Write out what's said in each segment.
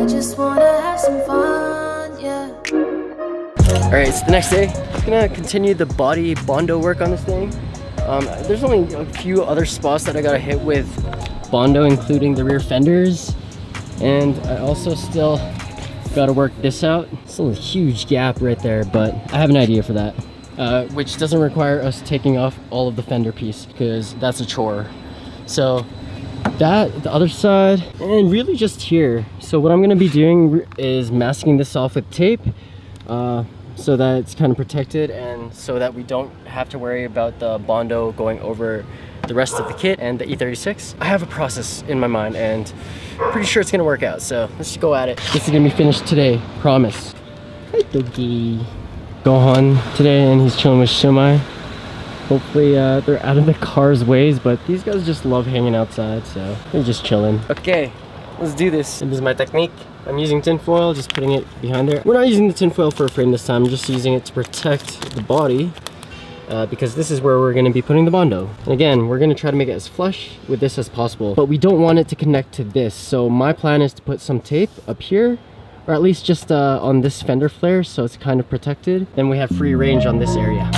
I just wanna have some fun, yeah. Alright, it's the next day. Just gonna continue the body Bondo work on this thing. There's only a few other spots that I gotta hit with Bondo, including the rear fenders. And I also still gotta work this out. Still a huge gap right there, but I have an idea for that. Which doesn't require us taking off all of the fender piece, because that's a chore. So that, the other side, and really just here. So what I'm gonna be doing is masking this off with tape, so that it's kind of protected, and so that we don't have to worry about the Bondo going over the rest of the kit and the E36. I have a process in my mind, and I'm pretty sure it's gonna work out, so let's just go at it. This is gonna be finished today, promise. Hey, doggy. Gohan today, and he's chilling with Shumai. Hopefully they're out of the car's ways, but these guys just love hanging outside, so they're just chilling. Okay, let's do this. This is my technique. I'm using tin foil, just putting it behind there. We're not using the tin foil for a frame this time, I'm just using it to protect the body, because this is where we're gonna be putting the Bondo. And again, we're gonna try to make it as flush with this as possible, but we don't want it to connect to this. So my plan is to put some tape up here, or at least just on this fender flare, so it's kind of protected. Then we have free range on this area.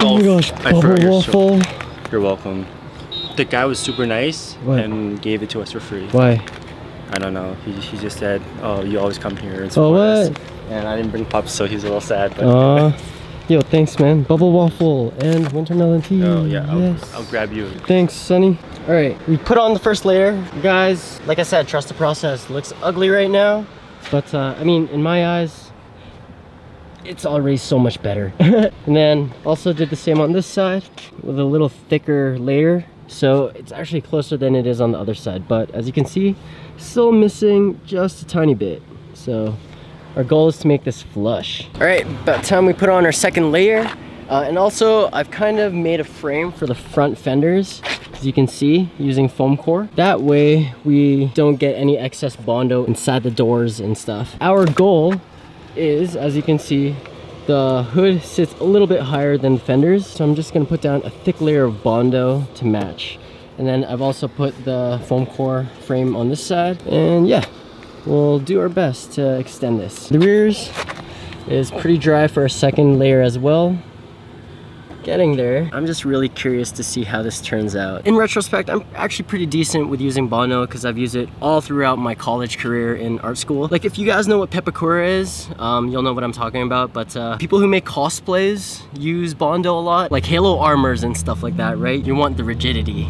Oh my gosh, bubble waffle. You're welcome. The guy was super nice and gave it to us for free. Why? I don't know. He just said, oh, you always come here and support us. And I didn't bring pups, so he's a little sad. But yo, thanks, man. Bubble waffle and winter melon tea. Oh, yeah. Yes. I'll grab you. Thanks, Sonny. All right. We put on the first layer. You guys, like I said, trust the process. Looks ugly right now. But, I mean, in my eyes, it's already so much better. And then also did the same on this side with a little thicker layer, so it's actually closer than it is on the other side, but as you can see, still missing just a tiny bit. So our goal is to make this flush. All right, about time we put on our second layer. And also I've kind of made a frame for the front fenders, as you can see, using foam core. That way we don't get any excess Bondo inside the doors and stuff. Our goal is, as you can see, the hood sits a little bit higher than the fenders, so I'm just going to put down a thick layer of Bondo to match. And then I've also put the foam core frame on this side, and yeah, we'll do our best to extend this. The rears is pretty dry for a second layer as well. Getting there. I'm just really curious to see how this turns out. In retrospect, I'm actually pretty decent with using Bondo, because I've used it all throughout my college career in art school. Like, if you guys know what Pepakura is, you'll know what I'm talking about, but people who make cosplays use Bondo a lot, like Halo armors and stuff like that, right? You want the rigidity.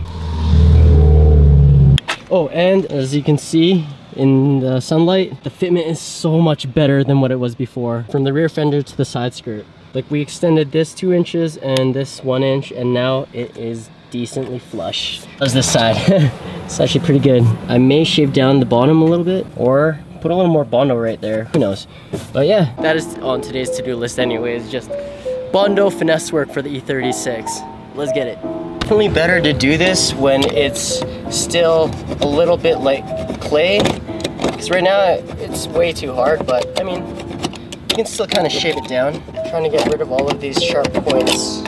Oh, and as you can see, in the sunlight, the fitment is so much better than what it was before. From the rear fender to the side skirt. Like, we extended this 2 inches and this 1 inch, and now it is decently flush. How's this side? It's actually pretty good. I may shave down the bottom a little bit or put a little more Bondo right there. Who knows? But yeah, that is on today's to-do list anyways. Just Bondo finesse work for the E36. Let's get it. Definitely better to do this when it's still a little bit like clay, because right now it's way too hard, but I mean, you can still kind of shape it down. Trying to get rid of all of these sharp points.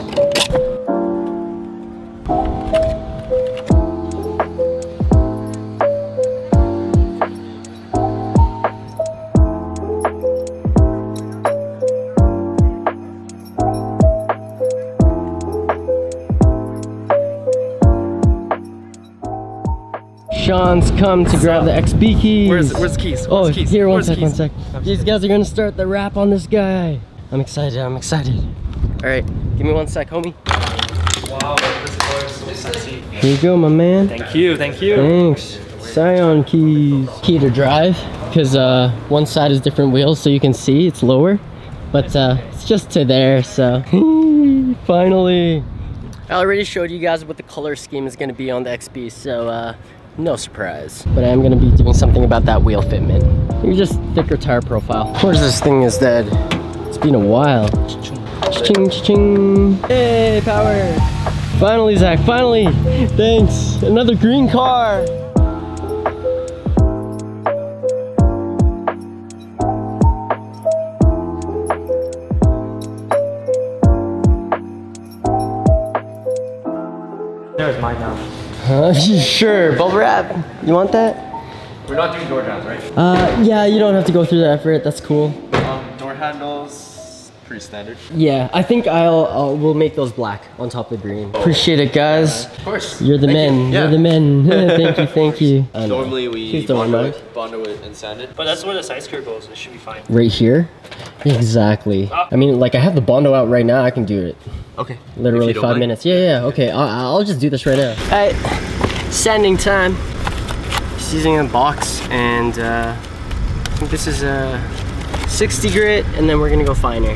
Sean's come to grab the XB keys. Where's the keys? Where's keys? Here, one sec. These guys are gonna start the rap on this guy. I'm excited. All right, give me 1 sec, homie. Wow, this is here you go, my man. Thank you. Thanks. Scion keys. Key to drive, because one side is different wheels, so you can see it's lower. but it's just to there, so finally. I already showed you guys what the color scheme is going to be on the XB, so no surprise. But I am going to be doing something about that wheel fitment. Maybe just thicker tire profile. Of course this thing is dead. It's been a while. Cha-ching, cha-ching. Hey, power. Finally, Zach, finally. Thanks. Another green car. There's mine now. Huh? Sure, bubble wrap. You want that? We're not doing door jams, right? Yeah, you don't have to go through the effort. That's cool. Door handles, pretty standard. Yeah, I think we'll make those black on top of green. Oh. Appreciate it, guys. Of course. You're the men. Yeah. You're the men. Thank you, thank you. Normally we bondo it and sand it, but that's where the size curve goes. It should be fine. Right here. Exactly. I mean, like, I have the Bondo out right now. I can do it. Okay. Literally 5 minutes. Yeah. Okay. I'll just do this right now. All right. Sanding time. Just using a box, and I think this is a 60 grit, and then we're gonna go finer.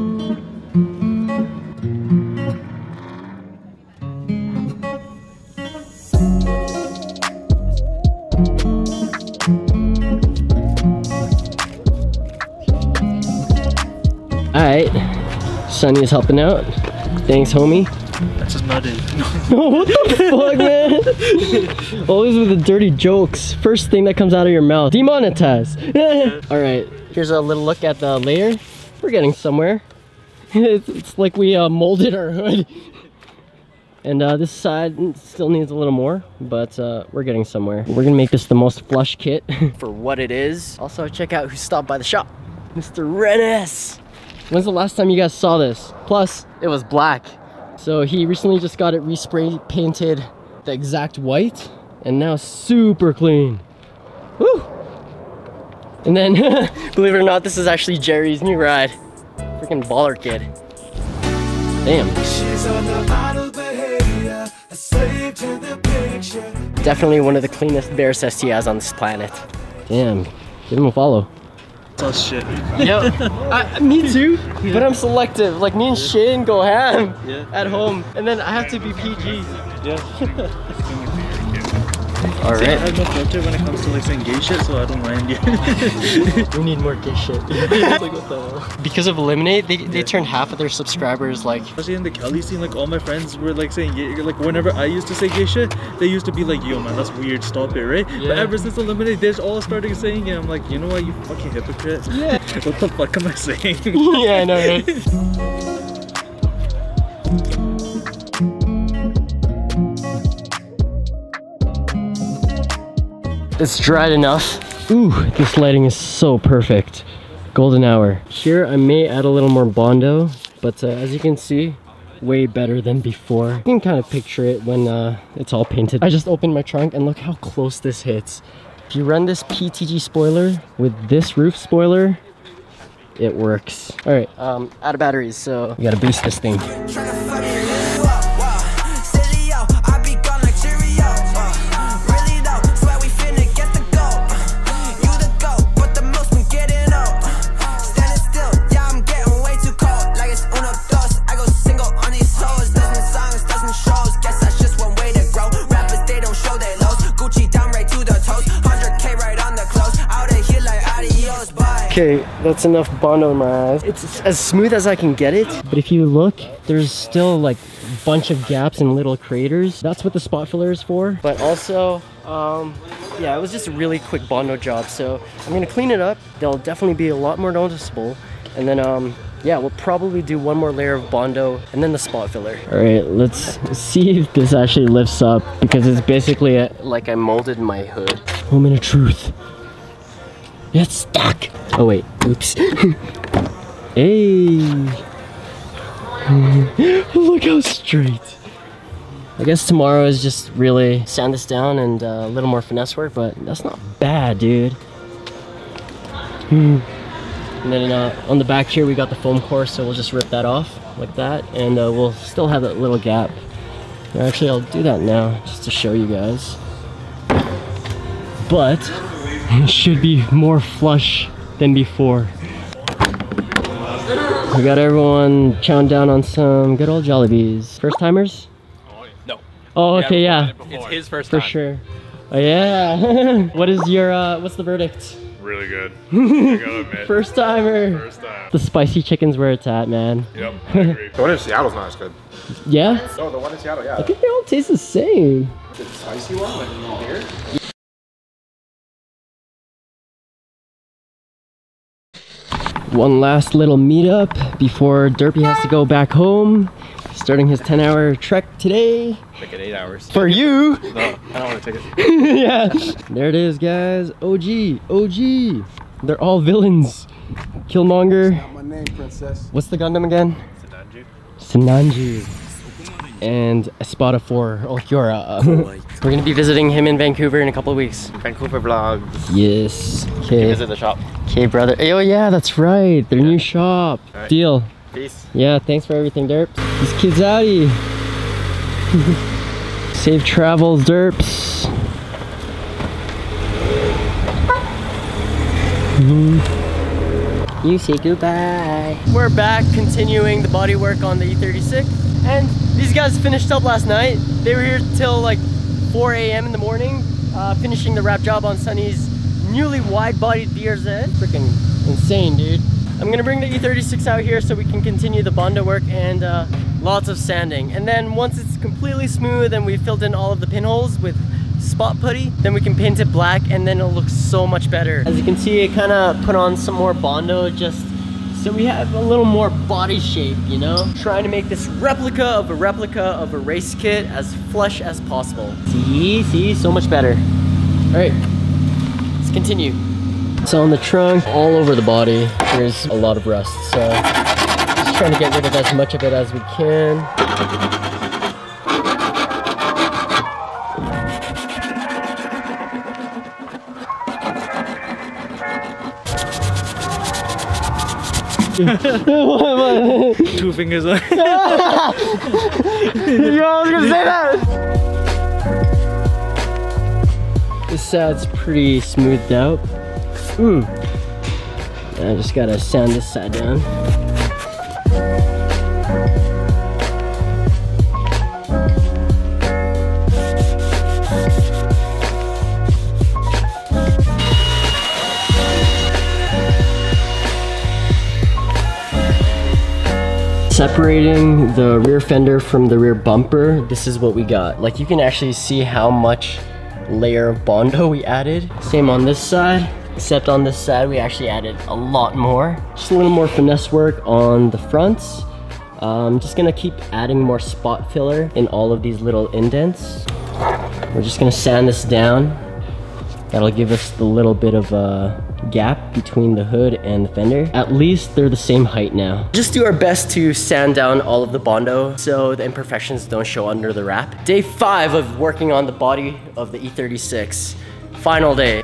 Sonny is helping out. Thanks, homie. That's just not it. No, what the fuck, man? Always with the dirty jokes. First thing that comes out of your mouth. Demonetize. Alright, here's a little look at the layer. We're getting somewhere. It's like we molded our hood. And this side still needs a little more, but we're getting somewhere. We're gonna make this the most flush kit. For what it is. Also, check out who stopped by the shop. Mr. Rennes. When's the last time you guys saw this? Plus, it was black. So he recently just got it respray painted the exact white, and now super clean. Woo! And then, believe it or not, this is actually Jerry's new ride. Freaking baller kid. Damn. Definitely one of the cleanest BRZ STIs on this planet. Damn. Give him a follow. Oh, shit. Yep. Me too, yeah. But I'm selective. Like, me and Shane go ham at home, and then I have to be PG. Yeah. All right. See, I'm a filter when it comes to like saying gay shit, so I don't mind you. We need more gay shit. Like, what the hell? Because of Eliminate, they turned half of their subscribers like. Especially in the Cali scene, like all my friends were like saying gay. Like whenever I used to say gay shit, they used to be like, "Yo, man, that's weird. Stop it, right?" Yeah. But ever since Eliminate, they all started saying it. I'm like, you know what, you fucking hypocrite. Yeah. What the fuck am I saying? Yeah, I know. Right? It's dried enough. Ooh, this lighting is so perfect. Golden hour. Here I may add a little more Bondo, but as you can see, way better than before. You can kind of picture it when it's all painted. I just opened my trunk and look how close this hits. If you run this PTG spoiler with this roof spoiler, it works. All right, out of batteries, so we gotta boost this thing. Okay, that's enough Bondo in my eyes. It's as smooth as I can get it. But if you look, there's still like a bunch of gaps and little craters. That's what the spot filler is for. But also, yeah, it was just a really quick Bondo job. So I'm gonna clean it up. They'll definitely be a lot more noticeable. And then, yeah, we'll probably do one more layer of Bondo and then the spot filler. All right, let's see if this actually lifts up, because it's basically like I molded my hood. Moment of truth. It's stuck! Oh wait, oops. Hey! Look how straight! I guess tomorrow is just really sand this down and a little more finesse work, but that's not bad, dude. And then on the back here we got the foam core, so we'll just rip that off like that, and we'll still have that little gap. Actually, I'll do that now just to show you guys. But it should be more flush than before. We got everyone chowing down on some good old Jollibees. First timers? No. Oh, okay, yeah. It's his first time. For sure. Oh, yeah. What is your, what's the verdict? Really good. I gotta admit. First timer. First time. The spicy chicken's where it's at, man. Yep, I agree. The one in Seattle's not as good. Yeah? Oh, the one in Seattle, yeah. I think they all taste the same. The spicy one, like beer? One last little meetup before Derpy has to go back home. Starting his 10-hour trek today. Like at 8 hours. For you! No, I don't want to take it. Yeah. There it is, guys. OG. OG. They're all villains. Killmonger. That's not my name, princess. What's the Gundam again? Sinanju. Sinanju. And a spot of four, Okura. We're going to be visiting him in Vancouver in a couple of weeks. Vancouver vlogs. Yes. Okay. Visit the shop. Okay, brother. Oh yeah, that's right. Their new shop. Right. Deal. Peace. Yeah, thanks for everything, Derps. This kid's outie. Safe travels, Derps. You say goodbye. We're back continuing the body work on the E36. And these guys finished up last night. They were here till like 4 a.m. in the morning, finishing the wrap job on Sunny's newly wide-bodied BRZ. Freaking insane, dude. I'm gonna bring the E36 out here so we can continue the Bondo work and lots of sanding. And then once it's completely smooth and we've filled in all of the pinholes with spot putty, then we can paint it black and then it'll look so much better. As you can see, it kind of put on some more Bondo just so we have a little more body shape, you know? Trying to make this replica of a race kit as flush as possible. See, so much better. All right. Continue. So on the trunk, all over the body, there's a lot of rust. So just trying to get rid of as much of it as we can. Two fingers. Yo, I was gonna say that. This side's pretty smoothed out. I just gotta sand this side down. Separating the rear fender from the rear bumper, this is what we got. Like, you can actually see how much layer of Bondo we added. Same on this side, except on this side we actually added a lot more. Just a little more finesse work on the fronts. I'm just gonna keep adding more spot filler in all of these little indents. We're just gonna sand this down. That'll give us the little bit of a gap between the hood and the fender. At least they're the same height now. Just do our best to sand down all of the Bondo so the imperfections don't show under the wrap. Day 5 of working on the body of the E36. Final day.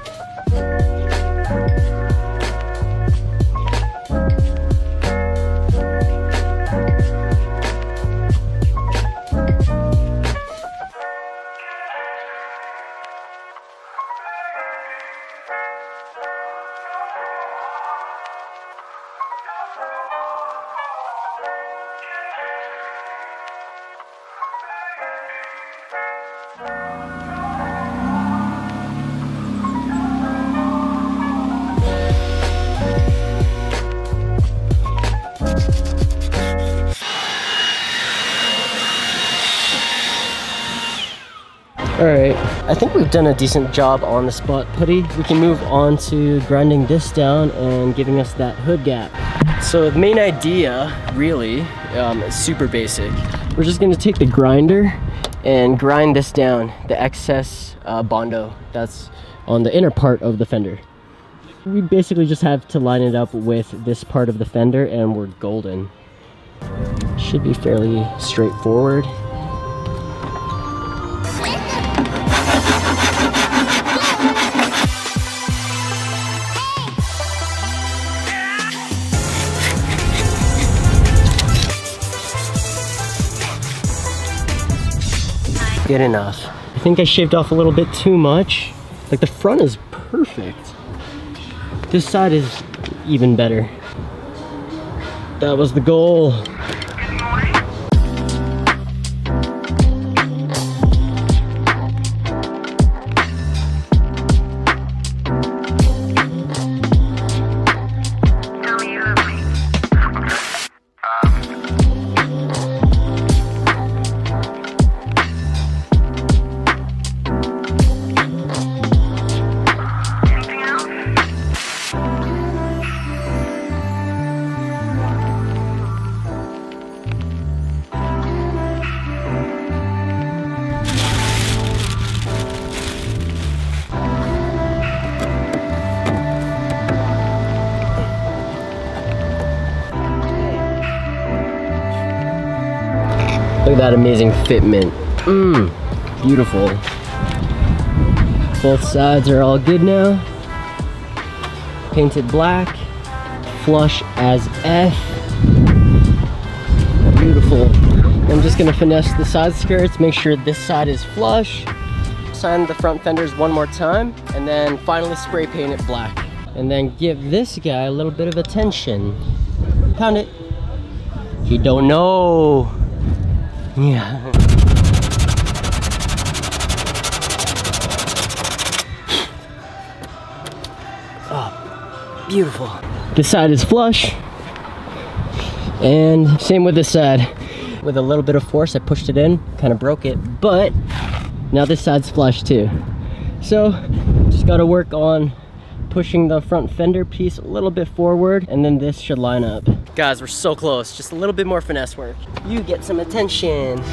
Alright, I think we've done a decent job on the spot putty. We can move on to grinding this down and giving us that hood gap. So the main idea, really, is super basic. We're just going to take the grinder and grind this down, the excess Bondo that's on the inner part of the fender. We basically just have to line it up with this part of the fender and we're golden. Should be fairly straightforward. good enough. I think I shaved off a little bit too much. Like the front is perfect. This side is even better. That was the goal. Look at that amazing fitment. Beautiful. Both sides are all good now. Painted black, flush as F. Beautiful. I'm just gonna finesse the side skirts, make sure this side is flush. Sign the front fenders one more time, and then finally spray paint it black. And then give this guy a little bit of attention. Pound it. He don't know. Yeah. Oh, beautiful. This side is flush. And same with this side. With a little bit of force, I pushed it in, kind of broke it, but now this side's flush too. So, just gotta work on pushing the front fender piece a little bit forward, and then this should line up. Guys, we're so close. Just a little bit more finesse work. You get some attention.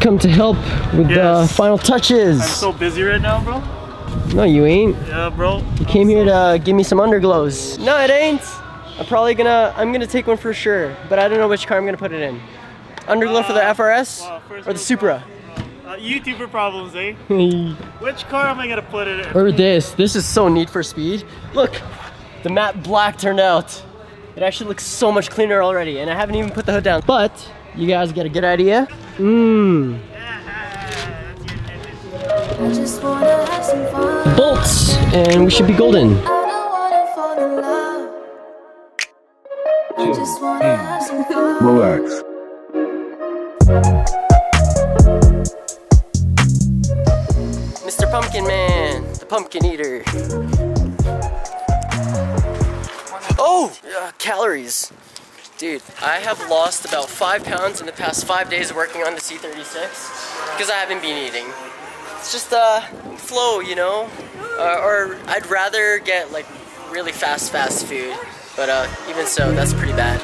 Come to help with the final touches. I'm so busy right now, bro. No, you ain't. Yeah, bro. You came here to give me some underglows. No, it ain't. I'm gonna take one for sure, but I don't know which car I'm gonna put it in. Underglow for the FRS or the Supra? YouTuber problems, eh? Which car am I gonna put it in? Or this. This is so Need for Speed. Look, the matte black turned out. It actually looks so much cleaner already, and I haven't even put the hood down. But you guys get a good idea. Bolts, and we should be golden. Relax. Mr. Pumpkin Man, the pumpkin eater. Oh, calories. Dude, I have lost about 5 pounds in the past 5 days working on the C36 because I haven't been eating. It's just flow, you know? Or I'd rather get like really fast food, but even so, that's pretty bad.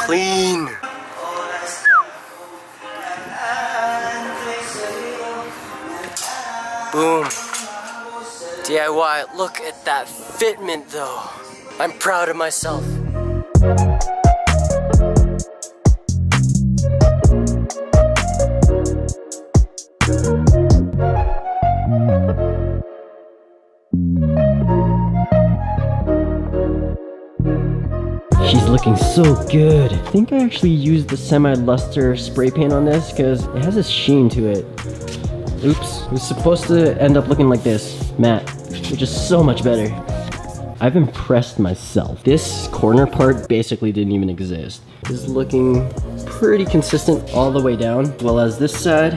Clean. Boom. DIY. Look at that fitment though. I'm proud of myself. looking so good. I think I actually used the semi-luster spray paint on this because it has a sheen to it. Oops, it was supposed to end up looking like this, matte, which is so much better. I've impressed myself. This corner part basically didn't even exist. It's looking pretty consistent all the way down, as well as this side.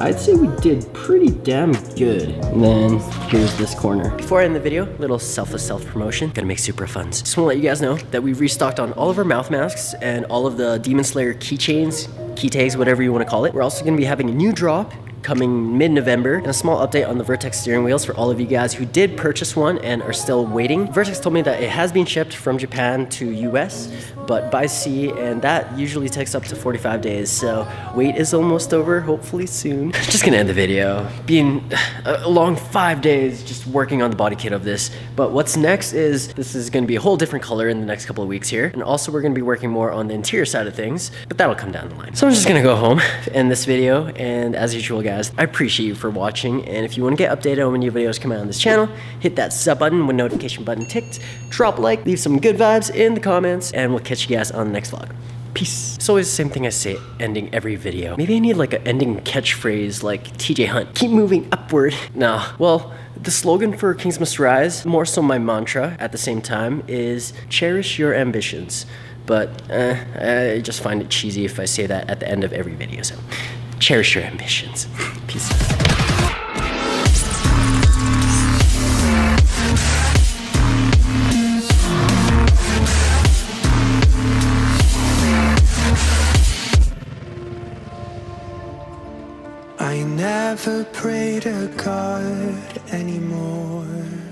I'd say we did pretty damn good. And then here's this corner. Before I end the video, little self-promotion. Gonna make Supra funds. Just wanna let you guys know that we restocked on all of our mouth masks and all of the Demon Slayer keychains, key tags, whatever you wanna call it. We're also gonna be having a new drop coming mid-November, and a small update on the Vertex steering wheels for all of you guys who did purchase one and are still waiting. Vertex told me that it has been shipped from Japan to US, but by sea, and that usually takes up to 45 days, so wait is almost over, hopefully soon. Just gonna end the video. Been a long 5 days just working on the body kit of this, but what's next is, this is gonna be a whole different color in the next couple of weeks here, and also we're gonna be working more on the interior side of things, but that'll come down the line. So I'm just gonna go home, end this video, and as usual, guys, I appreciate you for watching, and if you want to get updated on when new videos come out on this channel, hit that sub button with notification button ticked, drop a like, leave some good vibes in the comments, and we'll catch you guys on the next vlog. Peace. It's always the same thing I say ending every video. Maybe I need like an ending catchphrase like TJ Hunt. Keep moving upward. No, well, the slogan for Kings Must Rise, more so my mantra at the same time, is cherish your ambitions. But I just find it cheesy if I say that at the end of every video, so. Cherish your ambitions. Peace. I never pray to God anymore.